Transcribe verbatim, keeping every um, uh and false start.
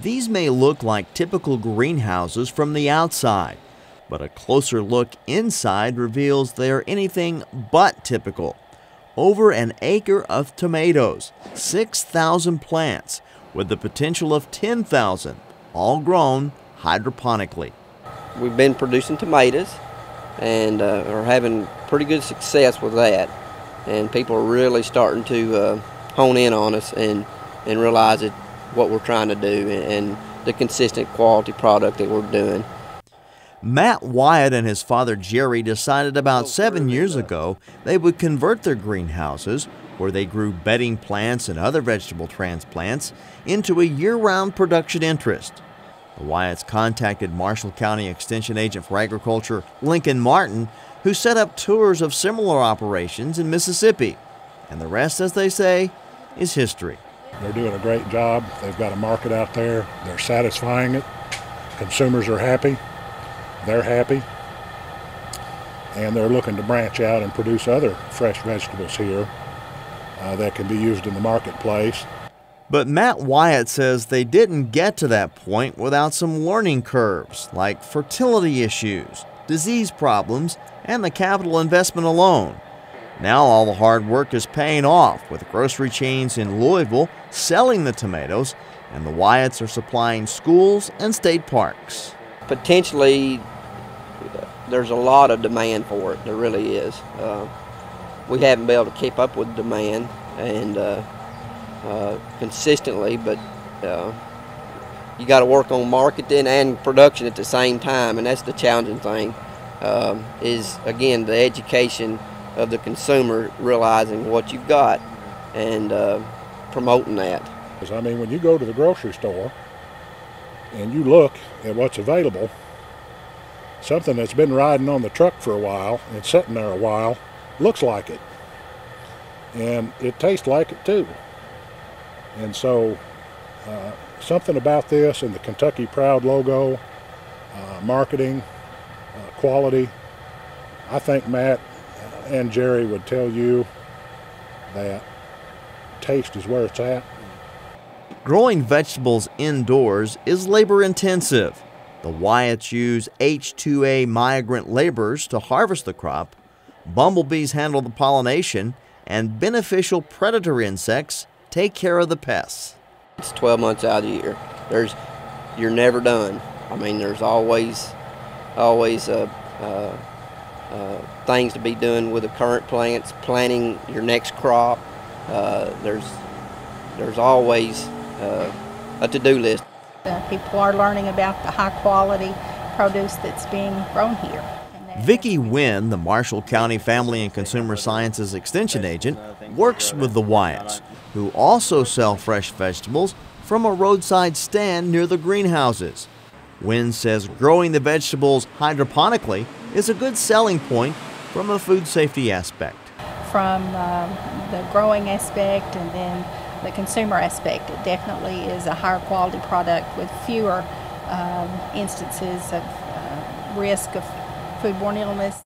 These may look like typical greenhouses from the outside, but a closer look inside reveals they are anything but typical. Over an acre of tomatoes, six thousand plants, with the potential of ten thousand, all grown hydroponically. We've been producing tomatoes and uh, are having pretty good success with that. And people are really starting to uh, hone in on us and, and realize that what we're trying to do and the consistent quality product that we're doing. Matt Wyatt and his father Jerry decided about seven years ago they would convert their greenhouses, where they grew bedding plants and other vegetable transplants, into a year-round production interest. The Wyatts contacted Marshall County Extension Agent for Agriculture Lincoln Martin, who set up tours of similar operations in Mississippi. And the rest, as they say, is history. They're doing a great job. They've got a market out there. They're satisfying it. Consumers are happy. They're happy. And they're looking to branch out and produce other fresh vegetables here uh, that can be used in the marketplace. But Matt Wyatt says they didn't get to that point without some learning curves, like fertility issues, disease problems, and the capital investment alone. Now all the hard work is paying off, with grocery chains in Louisville selling the tomatoes, and the Wyatts are supplying schools and state parks. Potentially, there's a lot of demand for it. There really is. Uh, we haven't been able to keep up with demand and uh, uh, consistently, but uh, you got to work on marketing and production at the same time, and that's the challenging thing. Uh, is again the education of the consumer, realizing what you've got and uh, promoting that. I mean, when you go to the grocery store and you look at what's available, something that's been riding on the truck for a while and sitting there a while looks like it, and it tastes like it too. And so uh, something about this and the Kentucky Proud logo, uh, marketing, uh, quality, I think Matt and Jerry would tell you that taste is where it's at. Growing vegetables indoors is labor intensive. The Wyatts use H two A migrant laborers to harvest the crop, bumblebees handle the pollination, and beneficial predator insects take care of the pests. It's twelve months out of the year. There's, you're never done. I mean, there's always, always a, uh, Uh, things to be done with the current plants, planting your next crop. Uh, there's there's always uh, a to-do list. Uh, people are learning about the high-quality produce that's being grown here. Vicki Wynn, the Marshall County Family and Consumer Sciences Extension Agent, works with the Wyatts, who also sell fresh vegetables from a roadside stand near the greenhouses. Wynn says growing the vegetables hydroponically is a good selling point from a food safety aspect. From um, the growing aspect and then the consumer aspect, it definitely is a higher quality product with fewer um, instances of uh, risk of foodborne illness.